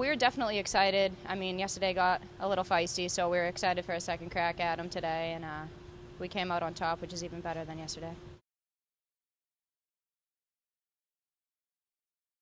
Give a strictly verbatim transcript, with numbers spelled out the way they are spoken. we're definitely excited. I mean, yesterday got a little feisty, so we were excited for a second crack at them today, and uh, we came out on top, which is even better than yesterday.